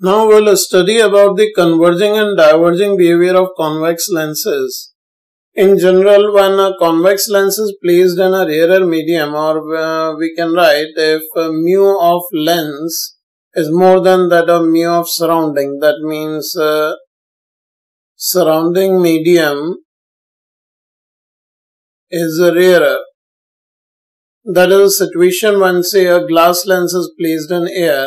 Now we'll study about the converging and diverging behavior of convex lenses. In general, when a convex lens is placed in a rarer medium, or we can write if mu of lens is more than that of mu of surrounding, that means surrounding medium is rarer. That is a situation when, say, a glass lens is placed in air.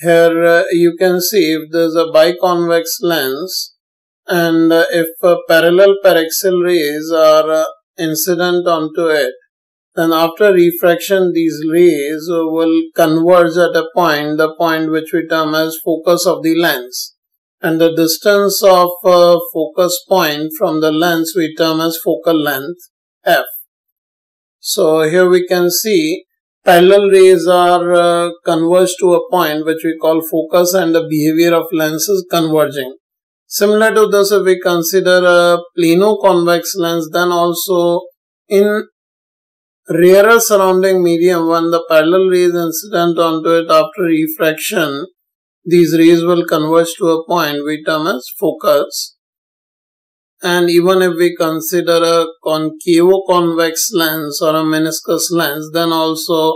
Here you can see if there is a biconvex lens and if parallel paraxial rays are incident onto it, then after refraction these rays will converge at a point, the point which we term as focus of the lens. And the distance of focus point from the lens we term as focal length f. So here we can see parallel rays are converged to a point which we call focus, and the behavior of lens is converging. Similar to this, if we consider a plano-convex lens, then also in rarer surrounding medium, when the parallel rays incident onto it after refraction, these rays will converge to a point we term as focus. And even if we consider a concavo-convex lens or a meniscus lens, then also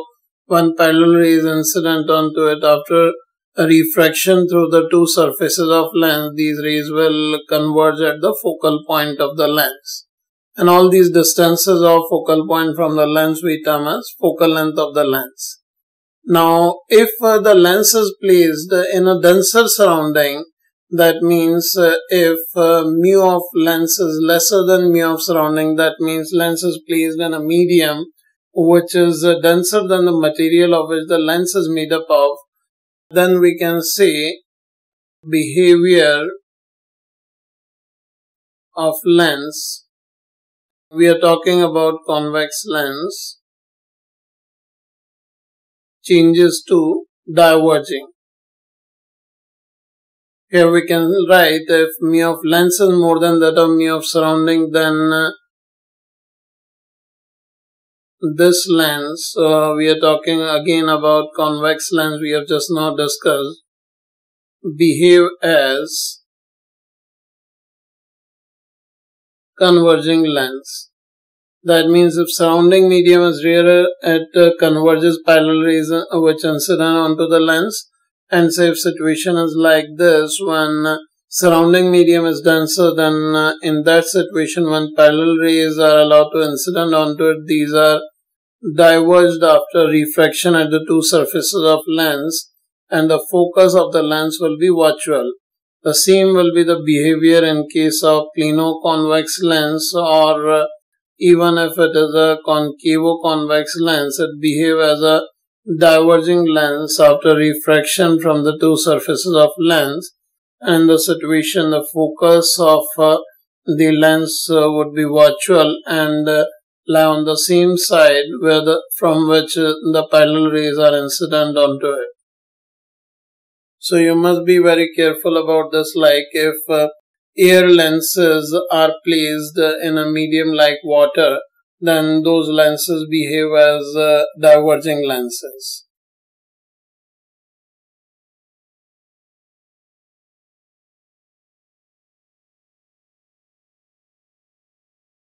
when parallel rays incident onto it after a refraction through the two surfaces of lens, these rays will converge at the focal point of the lens. And all these distances of focal point from the lens we term as focal length of the lens. Now, if the lens is placed in a denser surrounding, that means if mu of lens is lesser than mu of surrounding, that means lens is placed in a medium which is denser than the material of which the lens is made up of, then we can say behavior of lens. We are talking about convex lens changes to diverging. Here we can write if mu of lens is more than that of mu of surrounding, then this lens, we are talking again about convex lens we have just now discussed, behave as converging lens. That means if surrounding medium is rarer, it converges parallel rays which incident onto the lens. And say if situation is like this, when surrounding medium is denser, then in that situation when parallel rays are allowed to incident onto it, these are diverged after refraction at the two surfaces of lens, and the focus of the lens will be virtual. The same will be the behavior in case of plano-convex lens, or even if it is a concavo-convex lens, it behaves as a diverging lens after refraction from the two surfaces of lens, and the situation, the focus of the lens would be virtual and lie on the same side where from which the parallel rays are incident onto it. So you must be very careful about this, like if air lenses are placed in a medium like water, then those lenses behave as diverging lenses.